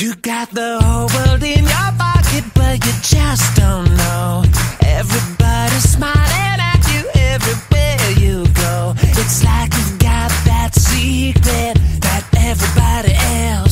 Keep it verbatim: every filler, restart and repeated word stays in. You got the whole world in your pocket, but you just don't know. Everybody's smiling at you everywhere you go. It's like you've got that secret that everybody else